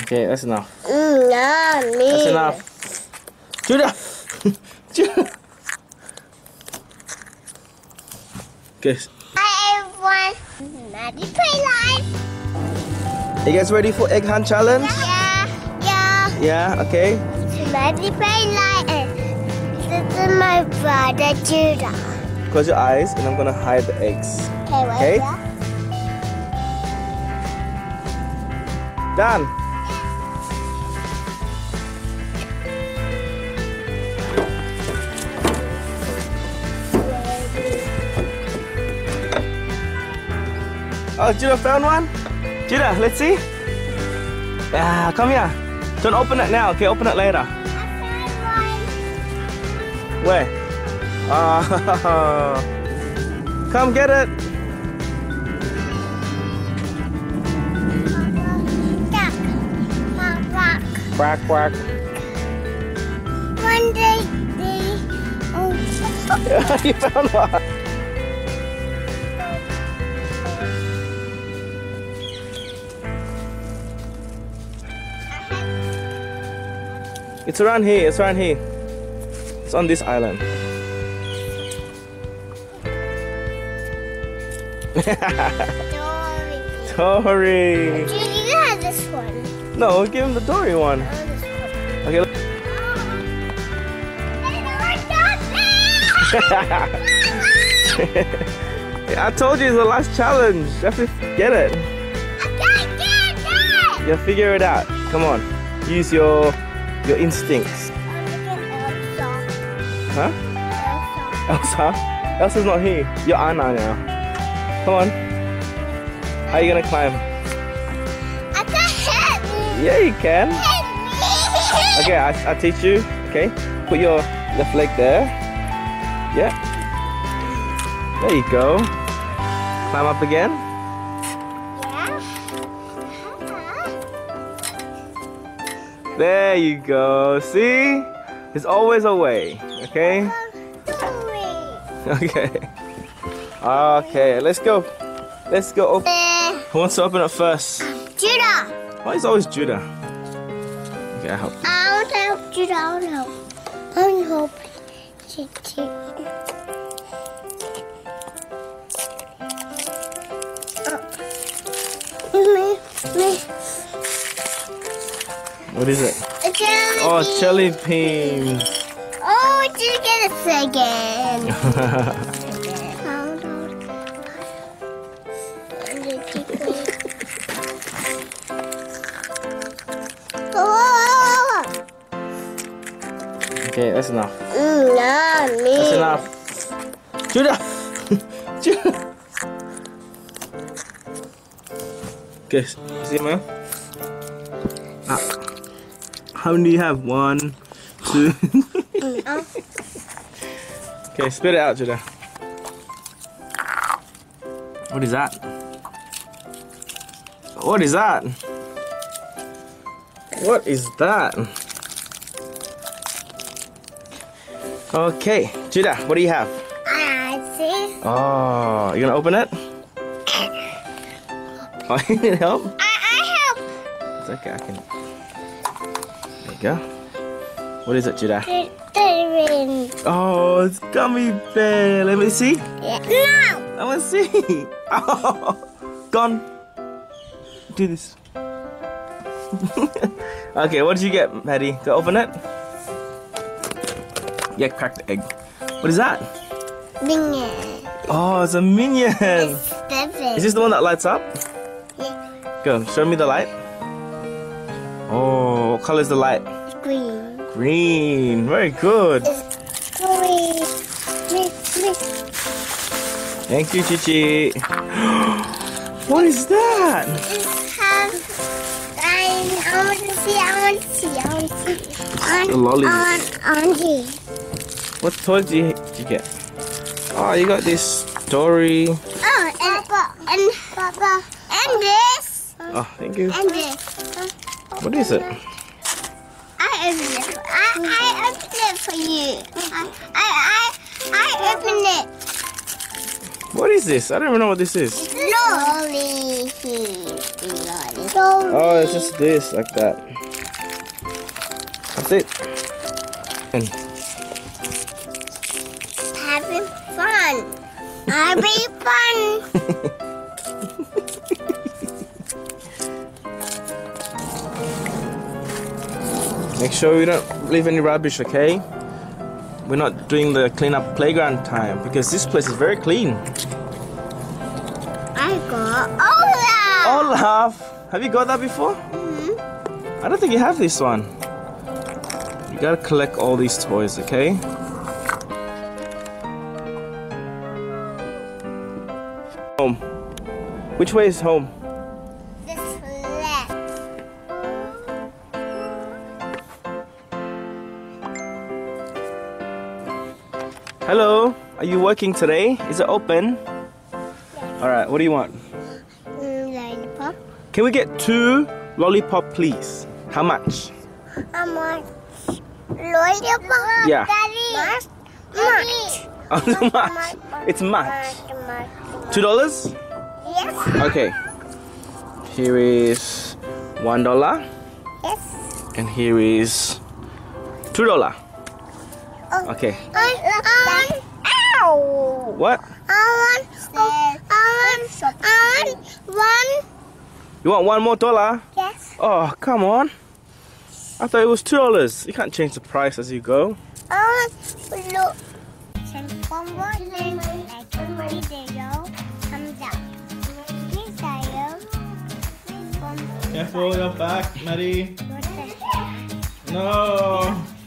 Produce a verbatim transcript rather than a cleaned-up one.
Okay, that's enough. Mm, nah, me. That's enough. Judah! Judah! Okay. Hi everyone, Maddie's PlayLife. Are you guys ready for egg hunt challenge? Yeah. Yeah. Yeah, okay. Maddie's PlayLife and this is my brother Judah. Close your eyes and I'm gonna hide the eggs. Okay, wait, okay? Yeah. Done. Oh, Judah found one? Judah, let's see. Ah, come here. Don't open it now, okay? Open it later. I found one. Where? Oh. Come get it. Quack, quack. One day, they... Oh. Yeah, you found one. It's around here, it's around here. It's on this island. Dory. Dory. Do you have this one? No, give him the Dory one. Okay. Look. I told you it's the last challenge. You have to get it. I can't get it. You'll figure it out. Come on. Use your your instincts. Huh? Elsa. Elsa's not here. You're Anna now. Come on. How are you gonna climb? Yeah, you can. Okay, I, I teach you. Okay, put your left leg there. Yeah. There you go. Climb up again. Yeah. There you go. See? There's always a way. Okay? Okay. Okay, let's go. Let's go open. Who wants to open it first? Judah! Why is always Judah? Okay, I help you. I'll help Judah, I'll help. I'll help Chi Chi. What is it? A jelly oh, bean. Jelly bean. Oh, did you get it again? I'll help. Okay, that's enough. Mm, nah, me. That's enough. Judah! Judah! Okay, see man. Ah. How many do you have? One, two. Okay, spit it out, Judah. What is that? What is that? What is that? Okay, Judah, what do you have? I see. Oh, you gonna open it? Oh, you need help? I, I help. It's okay, I can. There you go. What is it, Judah? Oh, it's gummy bear. Let me see. Yeah. No. I want to see. Oh, gone. Do this. Okay, what did you get, Maddie? Go open it. Yeah, crack the egg. What is that? Minion. Oh, it's a minion. It's seven. Is this the one that lights up? Yeah. Go, show me the light. Oh, what color is the light? Green. Green. Very good. It's green. Thank you, Chi Chi. What is that? It's I want to see. I want to see. I want to see. On, a lolly. On, on here. What toy did you, did you get? Oh, you got this Dory. Oh, and and, Papa. and this. Oh, thank you. And this. What is it? I opened it. For, I I opened it for you. I I I opened it. What is this? I don't even know what this is. Lolly. It's oh, it's just this, like that. That's it. And having fun. Having fun. Make sure you don't leave any rubbish, okay? We're not doing the clean-up playground time because this place is very clean. I got Olaf! Olaf! Have you got that before? Mm-hmm. I don't think you have this one. You gotta collect all these toys, okay? Home. Which way is home? This left. Hello, are you working today? Is it open? Alright, what do you want? Mm, lollipop. Can we get two lollipop, please? How much? How much? Lollipop? Yeah. Daddy. Much. Much. Much. Much. It's much. much. Two dollars? Yes. Okay. Here is one dollar. Yes. And here is two dollar. Oh. Okay. I, I, ow. What? I want I want one. You want one more dollar? Yes. Oh, come on. I thought it was two dollars. You can't change the price as you go. I want look. One more thing. Like video comes up. Please I Careful your back, Maddie. No.